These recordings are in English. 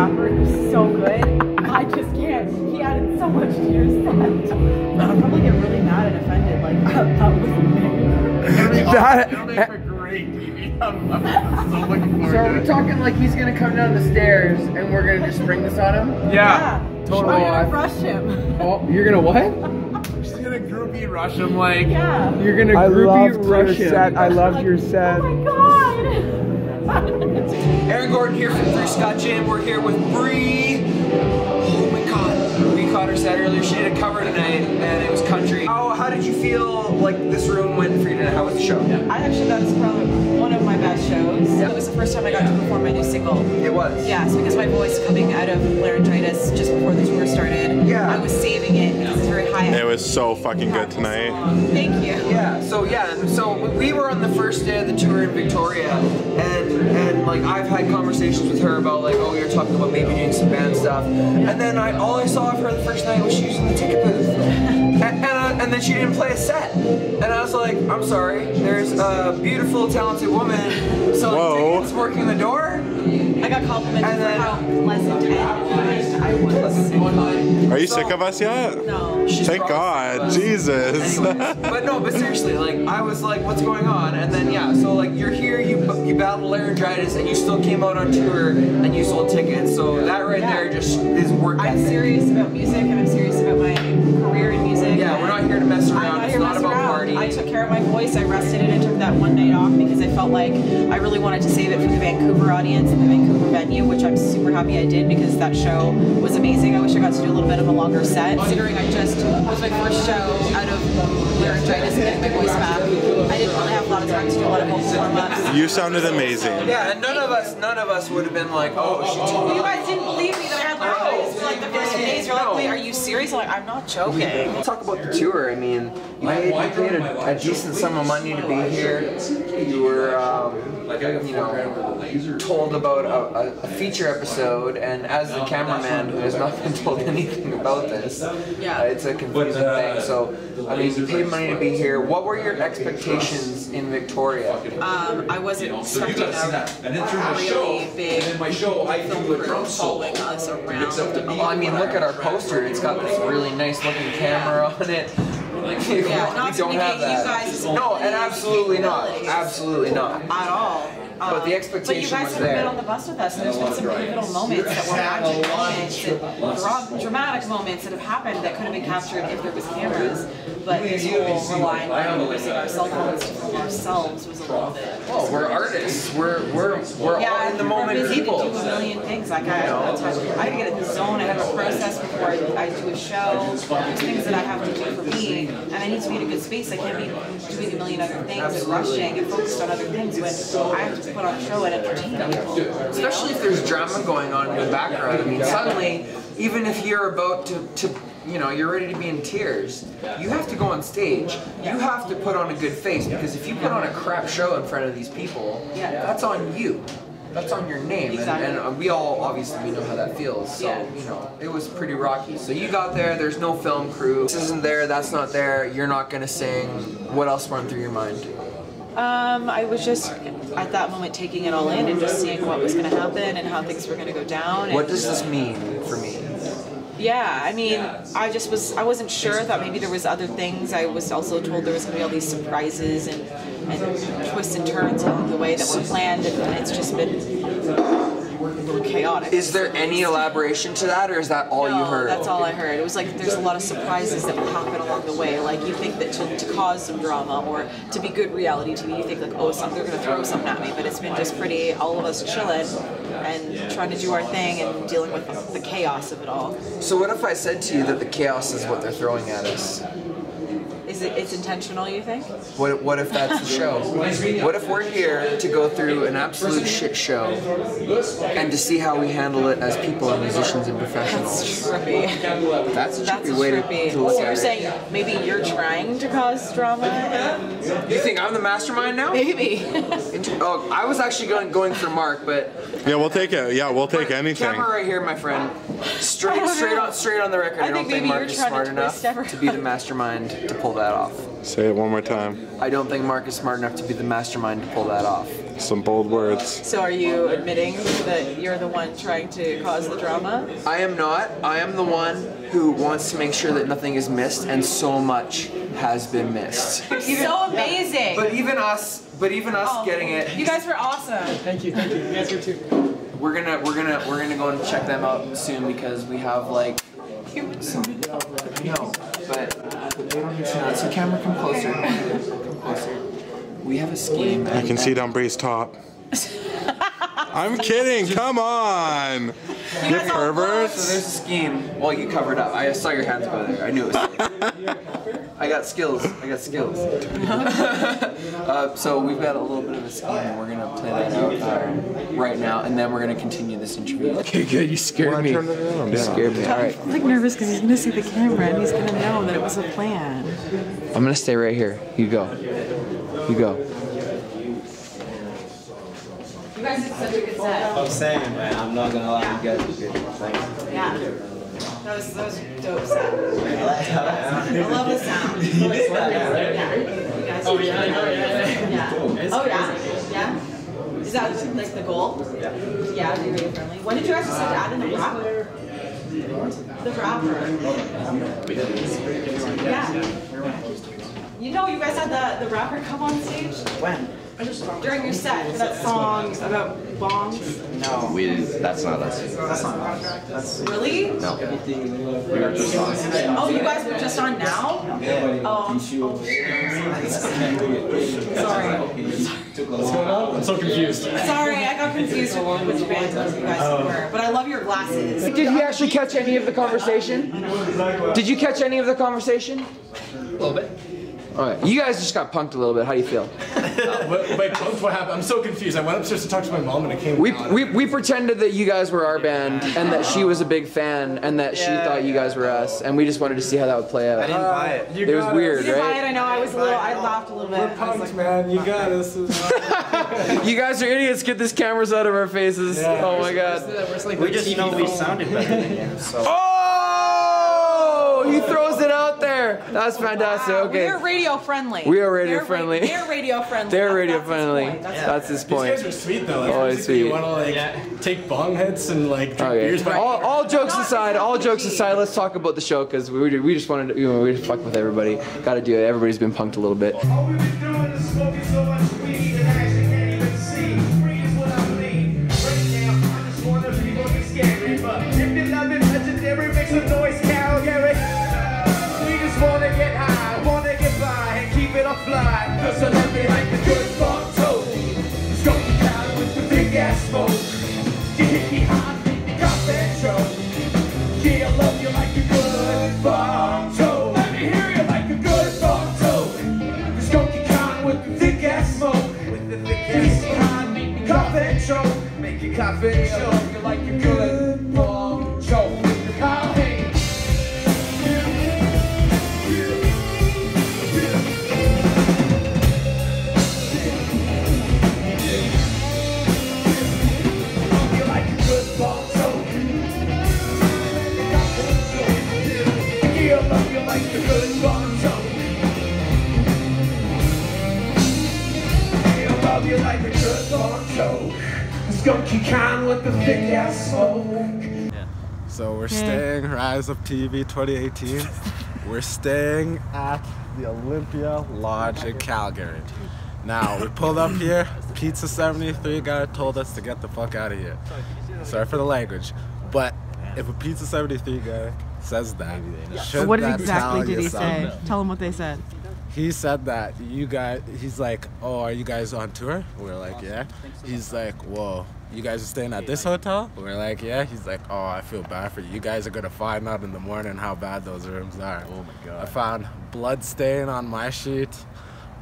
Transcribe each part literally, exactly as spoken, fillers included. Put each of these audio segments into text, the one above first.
rapper who's so good. I just can't. He added so much to your set. I'll probably get really mad and offended. Like, oh, that was amazing. That, it'll make for great T V. I'm, I'm so looking forward so to it. So are we talking like he's going to come down the stairs and we're going to just spring this on him? Yeah. yeah. Totally. I'm going to rush him. Oh, you're going to what? Gonna groupie rush him like yeah. You're gonna groupie rush him. Set. I loved like, your set. Oh my god! Aaron Gordon here from Free Scott Jam. We're here with Bree. Oh my god! We caught her set earlier. She did a cover tonight, and it was country. How how did you feel like this room went for you tonight? How was the show? Yeah. I actually thought it was probably one of my best shows. Yeah. It was the first time I got yeah. to perform my new single. It was. Yeah, so because my voice coming out of laryngitis just before the tour started. Yeah. I was saving it because it's very high. It was so fucking good tonight. Thank you. Yeah. So yeah. So we were on the first day of the tour in Victoria, and and like I've had conversations with her about like, oh, you're talking about maybe doing some band stuff, and then I all I saw of her the first night was she was in the ticket booth, and and, I, and then she didn't play a set, and I was like, I'm sorry. There's a beautiful, talented woman selling tickets, working the door. I got complimented and then, for how pleasant and I was. Are you so, sick of us yet? No. She's Thank God, Jesus. Anyways, but no, but seriously, like I was like, what's going on? And then yeah, so like you're here, you you battled laryngitis, and you still came out on tour and you sold tickets. So that right yeah. there just is work. I'm serious about music, and I'm serious about my career in music. Yeah, we're not here to mess around. I'm not it's here not about partying. I took care of my voice. I rested it. I took that one night off because I felt like I really wanted to save it for the Vancouver audience and the Vancouver venue, which I'm super happy I did because that show was amazing. I wish I got to do a little bit of a longer set. Considering I just was my first show out of laryngitis and getting my voice back, I didn't really have a lot of time to do a lot of warm-ups. You sounded amazing. So, yeah, and none of us, none of us would have been like, oh, she told me. You guys didn't believe me that I had laryngitis for like the first few days. You're like, wait, are you serious? I'm like, I'm not joking. Let's talk about the tour. I mean, I paid a, a decent sum of money to be here. You were, um, you know, told about a, a feature episode, and as the cameraman who has not been told anything about this, uh, it's a confusing thing. So, I mean, you paid money to be here. What were your expectations in Victoria? Um, I wasn't expecting a really big film crew following us around. Well, I mean, look at our poster. It's got this really nice-looking camera on it. Like, yeah, not to negate you guys. No, and absolutely not. Absolutely not. At all. Um, but the expectation was there. But you guys have been on the bus with us, and there's been some pivotal moments that were magic moments, and dramatic moments that have happened that could have been captured if there was cameras. But this whole relying on using our cell phones to film ourselves was a little bit. Well, we're artists. We're we're we're yeah, all in the moment people. Yeah, we're busy to do a million things. Like I, I get in the zone. I have a process before I, I do a show. There's things that I have to do for me, and I need to be in a good space. I can't be doing a million other things Absolutely. and rushing and focused on other things when I have to put on a show and entertain people. Especially if there's drama going on in the background. I mean, suddenly, even if you're about to to. you know, you're ready to be in tears. You have to go on stage. You have to put on a good face, because if you put on a crap show in front of these people, yeah. that's on you. That's on your name. Exactly. And, and we all obviously we know how that feels. So, yeah. you know, it was pretty rocky. So you got there, there's no film crew. This isn't there, that's not there, you're not gonna sing. What else run through your mind? Um, I was just at that moment taking it all in and just seeing what was gonna happen and how things were gonna go down. What does this mean for me? Yeah, I mean, I just was, I wasn't sure. I thought maybe there was other things. I was also told there was going to be all these surprises and, and twists and turns along the way that were planned, and it's just been... chaotic. Is there any elaboration to that, or is that all no, you heard? That's all I heard. It was like there's a lot of surprises that will happen along the way. Like you think that to, to cause some drama or to be good reality T V, you think like, oh, some, they're going to throw something at me. But it's been just pretty, all of us chilling and trying to do our thing and dealing with the, the chaos of it all. So what if I said to you that the chaos is what they're throwing at us? Is it, it's intentional, you think? What, what if that's the show? What if we're here to go through an absolute shit show and to see how we handle it as people and musicians and professionals? That's trippy. That's a trippy that's way a trippy. To, to look so at it. So you're saying maybe you're trying to cause drama? And... You think I'm the mastermind now? Maybe. Oh, I was actually going, going for Mark, but... Yeah, we'll take it. Yeah, we'll take anything. Camera right here, my friend. Straight, straight on, straight on the record. I, I don't think Mark is smart to enough to be the mastermind to pull that off. Say it one more time. I don't think Mark is smart enough to be the mastermind to pull that off. some bold words. So are you admitting that you're the one trying to cause the drama? I am not. I am the one who wants to make sure that nothing is missed, and so much has been missed. You're even, so amazing! But even us, but even us oh, getting it. You guys were awesome. Thank you, thank you. You guys were too. We're gonna, we're gonna, we're gonna go and check them out soon because we have like some. No, but so camera, come closer. Come closer. We have a scheme. I can see down Bree's top. I'm kidding. Come on, you, you perverts. So there's a scheme. Well, you covered up. I saw your hands go there. I knew it was. I got skills. I got skills. uh, so we've got a little bit of a scheme, and we're gonna play that out right now, and then we're gonna continue this interview. Okay, good. You scared well, me. Turn it around. You yeah. scared me. All right. I'm like nervous because he's gonna see the camera and he's gonna know that it was a plan. I'm gonna stay right here. You go. You go. You guys did such a good set. I'm saying, man, I'm not gonna lie, you guys did good. Thanks. Yeah. That was, that was dope sound. I love the sound. You did that, yeah. You guys oh, yeah, yeah, yeah. yeah. Oh, yeah. Yeah? Is that like the goal? Yeah. Yeah, they were really friendly. When did you guys decide to add in the wrapper? The wrapper. Yeah. You know, you guys had the, the wrapper come on stage? When? During your set for that song about bombs? No. We didn't. That's not us. That's not us. Really? No. We were just on. Oh, you guys were just on now? Yeah. Oh. Sorry. Sorry. I'm so confused. Sorry, I got confused with which band you guys were. But I love your glasses. Did you actually catch any of the conversation? Did you catch any of the conversation? A little bit. All right. You guys just got punked a little bit. How do you feel? uh, what, wait, punked? What happened? I'm so confused. I went upstairs to talk to my mom and it came we, down. We, we pretended that you guys were our band and that she was a big fan and that yeah, she thought you guys were us and we just wanted to see how that would play out. I didn't buy it. You it was us. weird, you right? I didn't buy it. I know. I was a little, I laughed a little bit. We're punked, like, man. You got us. You guys are idiots. Get these cameras out of our faces. Yeah. Oh, my God. Like we just know we sounded better than you. So. Oh! He throws it out. That's fantastic. Wow. Okay. We are radio friendly. We are radio they're friendly. Ra they're radio friendly. They're radio that's friendly. His that's, yeah. that's his point. These guys are sweet though. Like, always sweet. You want to like yeah. take bong hits and like drink okay. beers. By all, all jokes Not aside, all jokes aside, let's talk about the show because we we just wanted to, you know, we just fuck with everybody. Got to do it. Everybody's been punked a little bit. All we've been doing is smoking so much weed and I actually can't even see. Free is what I believe. Right now, I just want to be looking scary, but if you love it, legendary, make some noise, Calgary. Wanna get high, wanna get by, and keep it afloat. Cause I love it like the good fuck told me. It's gonna be down with the big ass smoke. You hit me hard, hit me cop and choke. Yeah, I love you like the good fuck told. Let me hear you like the good fuck told. It's gonna be down with the thick ass smoke. With the thick ass smoke. Hard, make me cop and choke. Make you cop and choke. You like the good fuck told. Yeah. So we're staying Rise Up T V twenty eighteen. We're staying at the Olympia Lodge in Calgary. Now we pulled up here. Pizza seventy-three guy told us to get the fuck out of here. Sorry for the language, but if a Pizza seventy-three guy says that, should what that exactly did he say? Though? Tell him what they said. He said that you guys. He's like, oh, are you guys on tour? We're like, yeah. He's like, whoa. You guys are staying at this hotel? We're like, yeah. He's like, oh, I feel bad for you. You guys are going to find out in the morning how bad those rooms are. Oh, my God. I found blood stain on my sheet.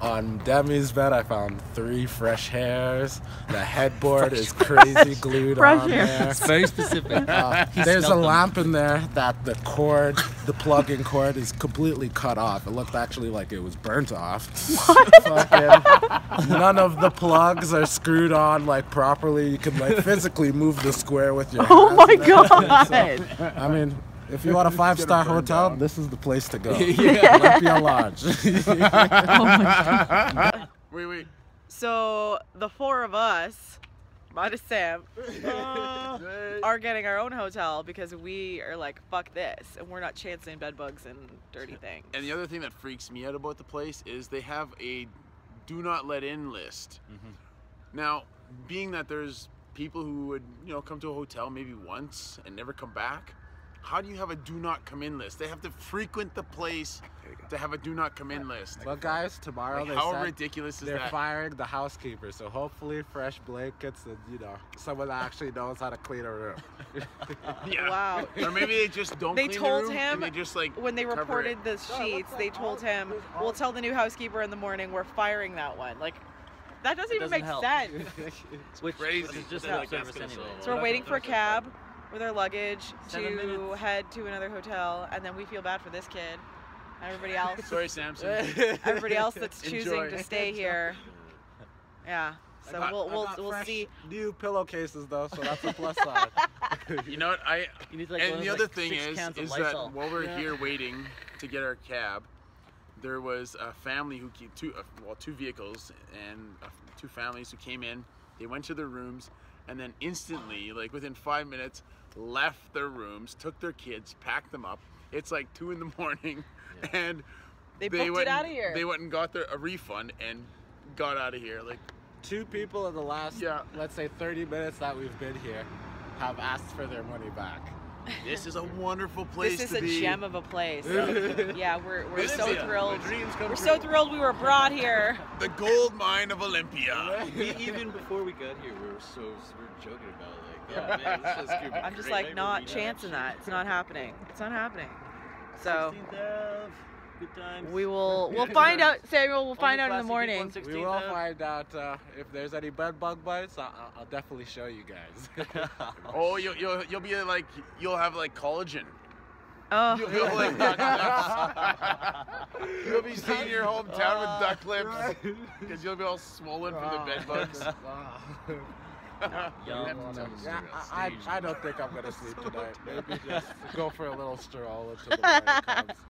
On Demi's bed, I found three fresh hairs. The headboard is crazy glued fresh on hairs. there. It's very specific. Uh, there's a lamp them. in there that the cord, the plug-in cord, is completely cut off. It looked actually like it was burnt off. What? None of the plugs are screwed on like properly. You can like physically move the square with your oh hands. Oh my God! So, I mean. If you want a five-star hotel, down. this is the place to go. Yeah, Olympia Lodge. Oh my God. Wait, wait. So the four of us, minus Sam, uh, are getting our own hotel because we are like, fuck this, and we're not chancing bed bugs and dirty things. And the other thing that freaks me out about the place is they have a do not let in list. Mm-hmm. Now, being that there's people who would, you know, come to a hotel maybe once and never come back, how do you have a do not come in list? They have to frequent the place to have a do not come in list. Well, guys, tomorrow like, they how said ridiculous is they're that? Firing the housekeeper, so hopefully fresh blankets and, you know, someone that actually knows how to clean a room. Yeah. Wow. Or maybe they just don't they clean told the room him and they just like when they reported it. the sheets, no, like they told him, we'll tell the new housekeeper in the morning we're firing that one. Like, that doesn't, doesn't even make help. sense. It's Which, crazy. It's just no. service anyway. So we're waiting for a cab with our luggage Seven to minutes. head to another hotel, and then we feel bad for this kid and everybody else. Sorry, Samson. Everybody else that's choosing Enjoy. to stay here. Yeah. So got, we'll we'll we'll see. New pillowcases though, so that's a plus side. You know what? I you need to, like, and the other like thing is is Lysol. that while we're yeah. here waiting to get our cab, there was a family who came, two uh, well two vehicles and uh, two families who came in. They went to their rooms and then instantly, like within five minutes, left their rooms, took their kids, packed them up. It's like two in the morning, yeah. and they, they went. It out of here. They went and got their a refund and got out of here. Like two people in the last, yeah. let's say, thirty minutes that we've been here, have asked for their money back. This is a wonderful place. This is to a be. gem of a place. Yeah, we're we're Olympia. so thrilled. We're true. so thrilled we were brought here. The gold mine of Olympia. Even before we got here, we were so we were joking about it. Like, yeah, man, this is gonna be I'm just like not chancing that. It's not happening. It's not happening. So. Good times. We will. We'll find out, Samuel. We'll find out in the morning. We will find out uh, if there's any bed bug bites. I'll, I'll definitely show you guys. Oh, you'll, you'll you'll be like you'll have like collagen. Oh. You'll, you'll, like, duck lips. You'll be seeing your hometown uh, with duck lips because you'll be all swollen uh, from the bed bugs. Uh, No, no, yeah, I, I don't think I'm gonna sleep tonight. Maybe just go for a little stroll until the morning comes.